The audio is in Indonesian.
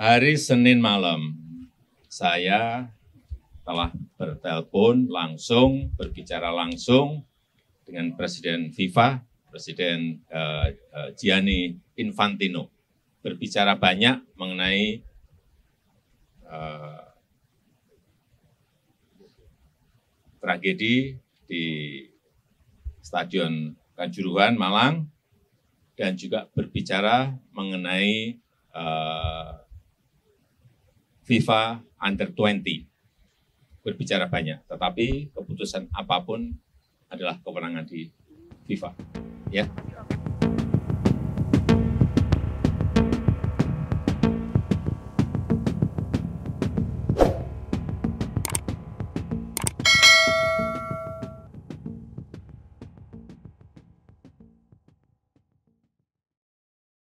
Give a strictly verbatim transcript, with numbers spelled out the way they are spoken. Hari Senin malam, saya telah bertelepon langsung, berbicara langsung dengan Presiden FIFA, Presiden uh, uh, Giovanni Infantino, berbicara banyak mengenai uh, tragedi di Stadion Kanjuruhan, Malang, dan juga berbicara mengenai uh, FIFA Under twenty. Berbicara banyak, tetapi keputusan apapun adalah kewenangan di FIFA. Ya.